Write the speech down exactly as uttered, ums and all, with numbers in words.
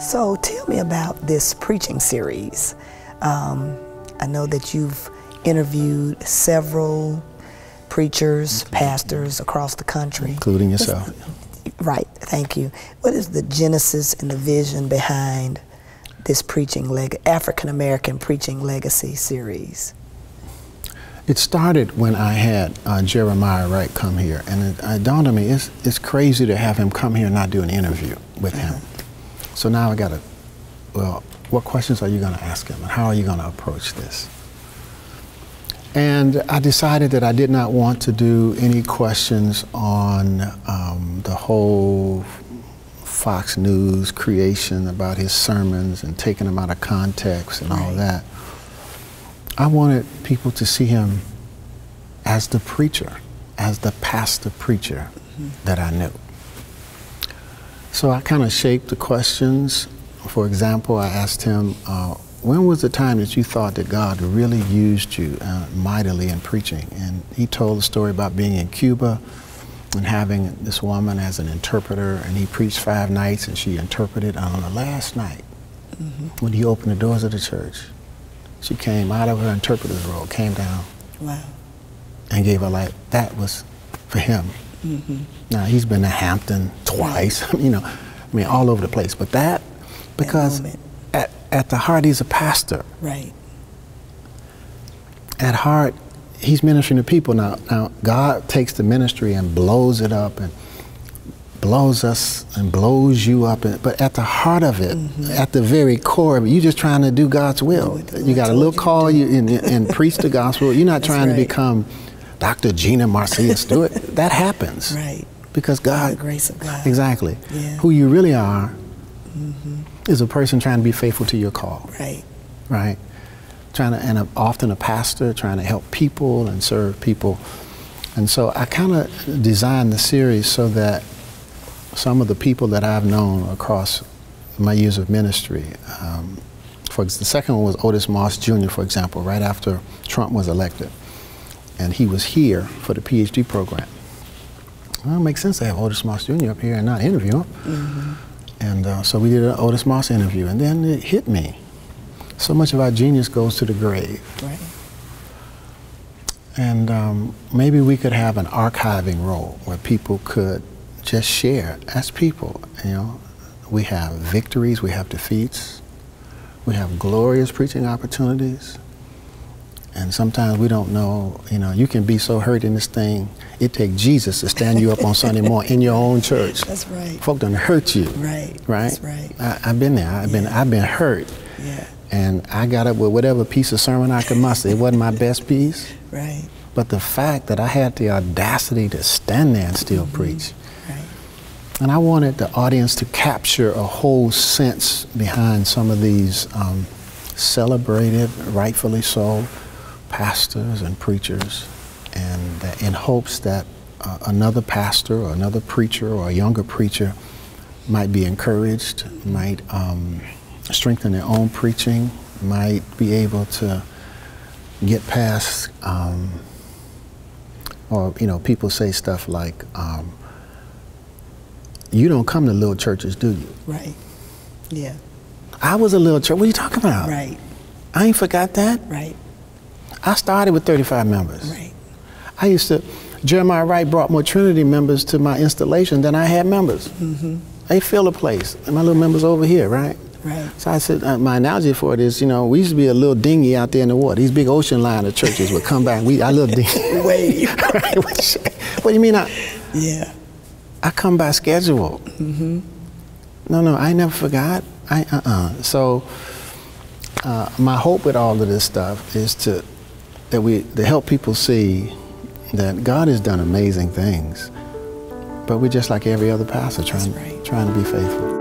So tell me about this preaching series. Um, I know that you've interviewed several preachers, pastors across the country. Including yourself. What's, right, thank you. What is the genesis and the vision behind this preaching leg African-American preaching legacy series? It started when I had uh, Jeremiah Wright come here, and it, it dawned on me, it's, it's crazy to have him come here and not do an interview with him. Mm-hmm. So now I gotta, well, what questions are you gonna ask him, and how are you gonna approach this? And I decided that I did not want to do any questions on um, the whole Fox News creation about his sermons and taking them out of context and right. all that. I wanted people to see him as the preacher, as the pastor preacher mm-hmm. that I knew. So I kind of shaped the questions. For example, I asked him, uh, when was the time that you thought that God really used you uh, mightily in preaching? And he told the story about being in Cuba and having this woman as an interpreter, and he preached five nights and she interpreted. On the last night, mm-hmm. when he opened the doors of the church, she came out of her interpreter's role, came down, wow. and gave her life. That was for him. Mm-hmm. Now, he's been to Hampton twice, you know, I mean, all over the place. But that, because that at, at the heart, he's a pastor. Right. At heart, he's ministering to people. Now, now, God takes the ministry and blows it up and blows us and blows you up. And, but at the heart of it, mm-hmm. at the very core of it, you're just trying to do God's will. Do you got a little call you and, and preach the gospel. You're not That's trying right. to become Doctor Gina Marcia Stewart. That happens. Right. Because God. By the grace of God. Exactly. Yeah. Who you really are mm-hmm. is a person trying to be faithful to your call. Right. Right. Trying to, and I'm often a pastor, trying to help people and serve people. And so I kind of designed the series so that some of the people that I've known across my years of ministry, um, for the second one was Otis Moss Junior, for example, right after Trump was elected. And he was here for the P H D program. Well, it makes sense to have Otis Moss Junior up here and not interview him. Mm-hmm. And uh, so we did an Otis Moss interview, and then it hit me. So much of our genius goes to the grave. Right. And um, maybe we could have an archiving role where people could just share as people. You know, we have victories, we have defeats, we have glorious preaching opportunities. And sometimes we don't know, you know, you can be so hurt in this thing, it takes Jesus to stand you up on Sunday morning in your own church. That's right. Folk done hurt you. Right. Right? That's right. I, I've been there. I've been, I've been hurt. Yeah. And I got up with whatever piece of sermon I could muster. It wasn't my best piece. Right. But the fact that I had the audacity to stand there and still mm-hmm. preach. Right. And I wanted the audience to capture a whole sense behind some of these um, celebrated, rightfully so, pastors and preachers. And uh, in hopes that uh, another pastor or another preacher or a younger preacher might be encouraged, might um, strengthen their own preaching, might be able to get past, um, or, you know, people say stuff like, um, you don't come to little churches, do you? Right, yeah. I was a little church, what are you talking about? Right. I ain't forgot that. Right. I started with thirty-five members. Right. I used to, Jeremiah Wright brought more Trinity members to my installation than I had members. Mm-hmm. They fill a place, and my little members over here, right? Right. So I said, uh, my analogy for it is, you know, we used to be a little dinghy out there in the water. These big ocean line of churches would come back. We, I little dinghy. Wave. Right? What do you mean I? Yeah. I come by schedule. Mm-hmm. No, no, I never forgot. I, uh-uh. So uh, my hope with all of this stuff is to, that we, to help people see that God has done amazing things, but we're just like every other pastor trying, right. trying to be faithful.